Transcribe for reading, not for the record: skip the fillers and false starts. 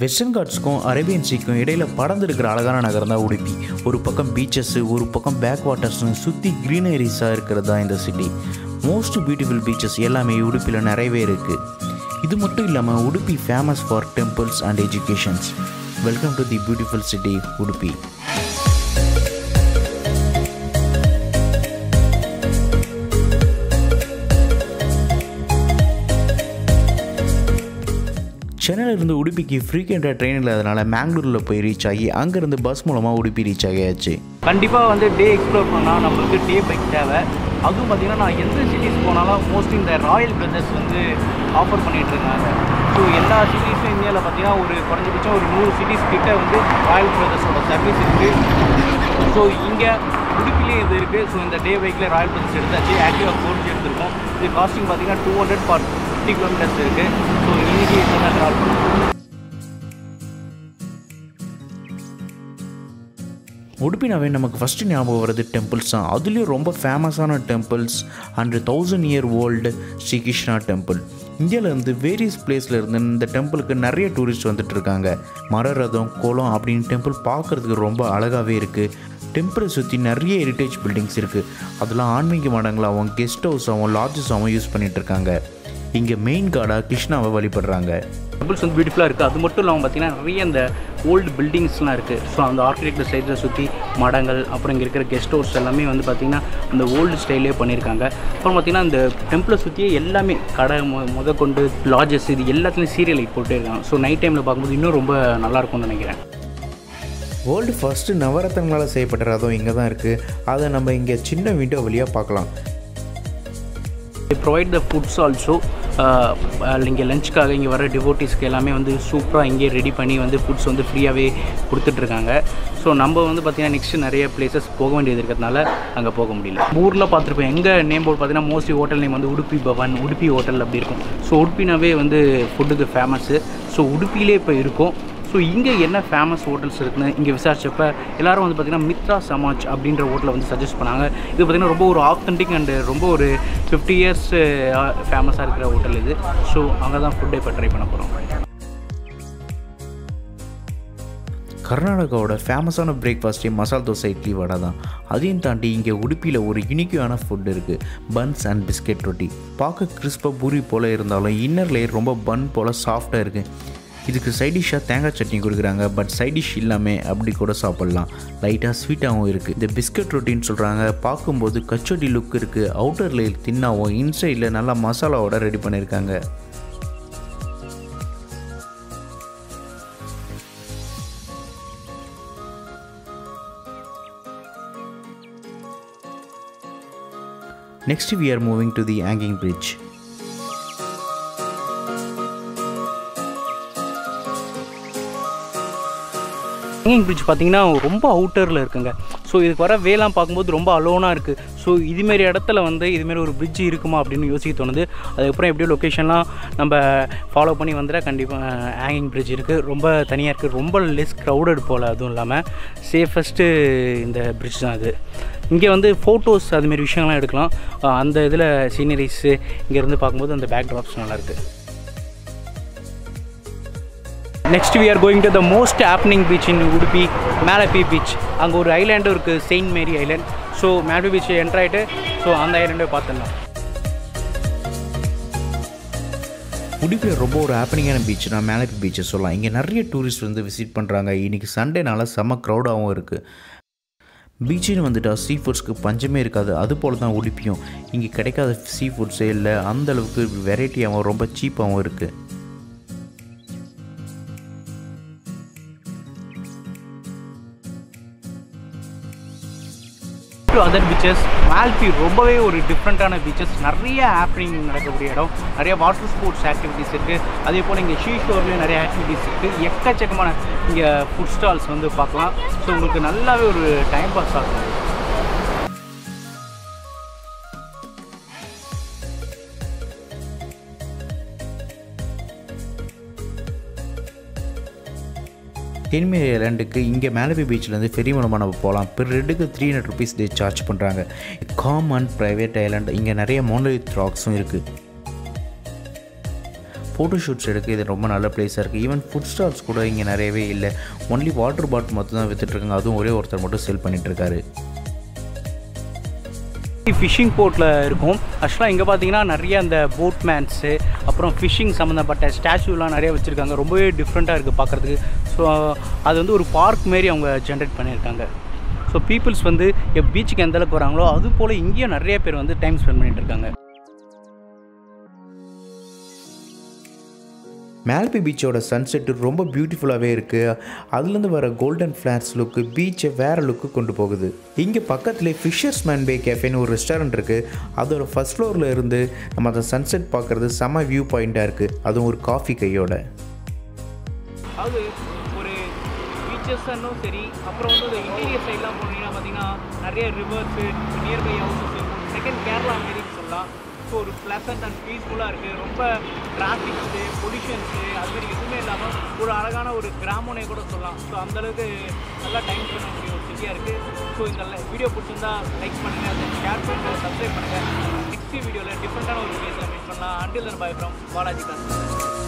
Western Ghats and Arabian Sea இடையில பறந்திருக்கிற அழகான நகரம் தான் உடுப்பி. ஒரு பக்கம் பீச்சஸ், ஒரு பக்கம் பேக் வாட்டர்ஸ், சுத்தி கிரீனரிஸா இருக்கிறதா இந்த சிட்டி. மோஸ்ட் பியூட்டிஃபுல் பீச்சஸ் எல்லாமே உடுப்பில நிறையவே இருக்கு. இது மட்டும் இல்லாம Udupi famous for temples and educations. Welcome to the beautiful city Udupi. சென்னையில் இருந்து உடுப்பிக்கு ஃப்ரீக்வெண்ட்டாக ட்ரெயின் இல்லாதனால மேங்களூரில் போய் ரீச் ஆகி அங்கேருந்து பஸ் மூலமாக உடுப்பி ரீச் ஆகியாச்சு. கண்டிப்பாக வந்து டே எக்ஸ்ப்ளோர் பண்ணால் நம்மளுக்கு டே பைக் தேவை. அதுவும் பார்த்திங்கன்னா நான் எந்த சிட்டிஸ் போனாலும் மோஸ்ட்லி இந்த ராயல் பிரதர்ஸ் வந்து ஆஃபர் பண்ணிகிட்டு இருக்காங்க. ஸோ எல்லா சிட்டிஸும் இந்தியாவில் பார்த்திங்கன்னா ஒரு குறைஞ்சபட்சம் ஒரு 100 சிட்டிஸ் கிட்டே வந்து ராயல் பிரதர்ஸோட சர்வீஸ் இருக்குது. ஸோ இங்கே உடுப்பிலேயே இது இருக்குது. ஸோ இந்த டே பைக்கில் ராயல் பிரதர்ஸ் எடுத்தாச்சு. ஆக்டிவா கோர்ஸ் எடுத்துருக்கோம். இது காஸ்டிங் பார்த்திங்கன்னா 200 பார் 50 கிலோமீட்டர்ஸ் இருக்குது. ஸோ இன்னைக்கு என்ன ட்ராவல் பண்ணுவோம். உடுப்பினாவே நமக்கு ஃபஸ்ட்டு ஞாபகம் வர்றது டெம்பிள்ஸ் தான். அதுலேயும் ரொம்ப ஃபேமஸான temples 100,000 year old Shri Krishna temple. இந்தியாவிலேருந்து வேரியஸ் பிளேஸ்லேருந்து இந்த டெம்பிளுக்கு நிறைய டூரிஸ்ட் வந்துட்டுருக்காங்க. மர ரதம் கோலம் அப்படின்னு டெம்பிள் பார்க்குறதுக்கு ரொம்ப அழகாகவே இருக்குது. டெம்பிளை சுற்றி நிறைய ஹெரிட்டேஜ் பில்டிங்ஸ் இருக்குது. அதெல்லாம் ஆன்மீக மடங்களாகவும் கெஸ்ட் ஹவுஸாகவும் லாட்ஜஸாகவும் யூஸ் பண்ணிகிட்ருக்காங்க. இங்கே மெயின் காடாக கிருஷ்ணாவை வழிபடுறாங்க. டெம்பிள்ஸ் வந்து பியூட்டிஃபுல்லாக இருக்குது. அது மட்டும் இல்லாமல் பார்த்திங்கன்னா நிறைய இந்த ஓல்டு பில்டிங்ஸ்லாம் இருக்குது. ஸோ அந்த ஆர்கிடெக்ட் சைடில் சுற்றி மடங்கள், அப்புறம் இங்கே இருக்கிற கெஸ்ட் ஹவுஸ் எல்லாமே வந்து பார்த்திங்கன்னா அந்த ஓல்டு ஸ்டைலே பண்ணியிருக்காங்க. அப்புறம் பார்த்திங்கன்னா இந்த டெம்பிளை சுற்றியே எல்லாமே கடை முதற்கொண்டு லாட்ஜஸ் இது எல்லாத்துலேயும் சீரியலைட் போட்டே இருக்காங்க. ஸோ நைட் டைமில் பார்க்கும்போது இன்னும் ரொம்ப நல்லாயிருக்கும்னு நினைக்கிறேன். வேர்ல்டு ஃபஸ்ட்டு நவரத்தங்களால் செய்யப்பட்ட ரதம் இங்கே தான் இருக்குது. அதை நம்ம இங்கே சின்ன விண்டோ வழியாக பார்க்கலாம். They provide the foods also. இங்கே லஞ்சுக்காக இங்கே வர டிவோட்டிஸ்க்கு எல்லாமே வந்து சூப்பராக இங்கே ரெடி பண்ணி வந்து ஃபுட்ஸ் வந்து ஃப்ரீயாகவே கொடுத்துட்ருக்காங்க. ஸோ நம்ம வந்து பார்த்திங்கன்னா நெக்ஸ்ட்டு நிறைய பிளேசஸ் போக வேண்டியது இருக்கிறதுனால அங்கே போக முடியல. ஊரில் பார்த்துருப்போம் எங்கள் நேம் போர்டு பார்த்திங்கன்னா மோஸ்ட்லி ஹோட்டல் நேம் வந்து உடுப்பி பவன், உடுப்பி ஹோட்டல் அப்படி இருக்கும். ஸோ உடுப்பினாவே வந்து ஃபுட்டுக்கு ஃபேமஸ்ஸு. ஸோ உடுப்பிலே இப்போ இருக்கும். ஸோ இங்கே என்ன ஃபேமஸ் ஹோட்டல்ஸ் இருக்குன்னு இங்கே விசாரிச்சப்போ எல்லோரும் வந்து பார்த்திங்கன்னா மித்ரா சமாஜ் அப்படின்ற ஹோட்டலை வந்து சஜஸ்ட் பண்ணாங்க. இது பார்த்திங்கன்னா ரொம்ப ஒரு ஆத்தென்டிக் அண்டு ரொம்ப ஒரு 50 years ஃபேமஸாக இருக்கிற ஹோட்டல் இது. ஸோ அங்கே தான் ஃபுட்டை இப்போ ட்ரை பண்ண போகிறோம். கர்நாடகாவோட ஃபேமஸான பிரேக்ஃபாஸ்ட்டே மசால் தோசை, இட்லி, வடை தான். அதையும் தாண்டி இங்கே உடுப்பியில் ஒரு யூனிக்கான ஃபுட் இருக்குது, பன்ஸ் அண்ட் பிஸ்கெட் ரொட்டி. பார்க்க கிறிஸ்பாக பூரி போல் இருந்தாலும் இன்னர் லேயர் ரொம்ப பன் போல் சாஃப்டாக இருக்குது. இதுக்கு சைட் டிஷ்ஷாக தேங்காய் சட்னி கொடுக்குறாங்க. பட் சைட் டிஷ் இல்லாமல் அப்படி கூட சாப்பிட்லாம். லைட்டாக ஸ்வீட்டாகவும் இருக்குது. இந்த பிஸ்கட் ரொட்டின்னு சொல்கிறாங்க. பார்க்கும்போது கச்சோடி லுக் இருக்குது. அவுட்டர் லேயர் தின்னாகவும் இன்சைடில் நல்லா மசாலாவோட ரெடி பண்ணியிருக்காங்க. Next we are moving to the hanging bridge. Hanging bridge பார்த்திங்கன்னா ரொம்ப அவுட்டரில் இருக்குங்க. ஸோ இதுக்கு வர வேலாம் பார்க்கும்போது ரொம்ப அலோனாக இருக்குது. ஸோ இதுமாரி இடத்துல வந்து இதுமாரி ஒரு பிரிட்ஜ் இருக்குமா அப்படின்னு யோசிக்க தோணுது. அதுக்கப்புறம் எப்படியோ லொக்கேஷன்லாம் நம்ம ஃபாலோ பண்ணி வந்துட்டால் கண்டிப்பாக ஹேங்கிங் பிரிட்ஜ் இருக்குது. ரொம்ப தனியாக இருக்குது, ரொம்ப லெஸ் க்ரௌடட் போல். அதுவும் இல்லாமல் சேஃபஸ்ட்டு இந்த பிரிட்ஜ் தான் இது. இங்கே வந்து ஃபோட்டோஸ் அதுமாரி விஷயங்கள்லாம் எடுக்கலாம். அந்த இதில் சீனரிஸு இங்கேருந்து பார்க்கும்போது அந்த பேக் ட்ராப்ஸ் நல்லாயிருக்கு. Next we are going to the most happening beach in Udupi, Malpe beach. அங்கே ஒரு ஐலாண்டும் இருக்குது, saint Mary island. So Malpe பீச்சை என்ட்ராயிட்டு ஸோ அந்த ஐலாண்டை பார்த்துடலாம். உடுப்பியில் ரொம்ப ஒரு ஹேப்பனிங்கான பீச்னா மால்பே பீச்சை சொல்லலாம். இங்கே நிறைய டூரிஸ்ட் வந்து விசிட் பண்ணுறாங்க. இன்றைக்கி சண்டேனால செம்ம க்ரௌடாகவும் இருக்குது. பீச்சுன்னு வந்துட்டால் சீ ஃபுட்ஸ்க்கு பஞ்சமே இருக்காது. அதுபோல் தான் உடுப்பியும். இங்கே கிடைக்காத சீ ஃபுட்ஸே இல்லை. அந்தளவுக்கு வெரைட்டியாகவும் ரொம்ப சீப்பாகவும் இருக்குது. டு அதர் பீச்சஸ் மால்பே ரொம்பவே ஒரு டிஃப்ரெண்ட்டான பீச்சஸ். நிறைய ஹேப்பனிங் நடக்கக்கூடிய இடம். நிறைய வாட்டர் ஸ்போர்ட்ஸ் ஆக்டிவிட்டீஸ் இருக்குது. அதே போல் இங்கே ஷீ ஷோர்லேயும் நிறைய ஆக்டிவிட்டீஸ் இருக்குது. எக்கச்சக்கமான இங்கே ஃபுட் ஸ்டால்ஸ் வந்து பார்க்கலாம். ஸோ உங்களுக்கு நல்லாவே ஒரு டைம் பாஸ் ஆகும். தென்மேரி ஐலாண்டுக்கு இங்கே மால்பே பீச்சிலேருந்து ஃபெரி மூலமாக நம்ம போகலாம். பெர் ஹெட்டுக்கு 300 rupees டே சார்ஜ் பண்ணுறாங்க. Com and private island. இங்கே நிறைய மோனோலித் ராக்ஸும் இருக்குது. photo shoots edukku idu romba nalla place a irukku. Even food stalls kuda inga nariyave illa, only water bottle mattum dhaan vittirukanga, adhum ore oruthar mattum sell panniterukkaru. Fishing port la irukum actually inga pathina nariya and boatmans appuram fishing samandhapatta statue la nariya vechirukanga rombave different ah irukku paakradhukku so adu vandu or park mari avanga generate pannirukanga so peoples vandu a beach ku endala korangalo adu pole ingiya nariya per vandu time spend pannirukanga. Malpe beach oda sunset romba beautiful ave irukku adilende vara golden flats look beach vera look kondu pogudhu. Inge pakkathile fisherman bay cafe nu or restaurant irukku adoru first floor la irundhu nama the sunset paakkuradhu sama view point ah irukku adum or coffee kayoda adu or beaches annum seri appuram undu the interior side la ponina pathina nariya rivers nearby houses second Kerala meri solla so ஒரு pleasant and peaceful-ஆ இருக்கு. ரொம்ப traffic, pollution அது மாதிரி எதுவுமே இல்லாம ஒரு அழகான ஒரு கிராமனே கூட சொல்லலாம். ஸோ அந்த அளவுக்கு நல்லா டைம் ஸ்பெண்ட் பண்ண முடியும் ஒரு சிட்டியா இருக்கு. ஸோ இந்த வீடியோ பிடிச்சிருந்தா லைக் பண்ணுங்க, அதை ஷேர் பண்ணுங்க, சப்ஸ்கிரைப் பண்ணுங்க. நெக்ஸ்ட் வீடியோல டிஃப்ரெண்டான ஒரு பிளேஸ்ல மீட் பண்ணலாம். Until then, bye from Balaji Kasinathan.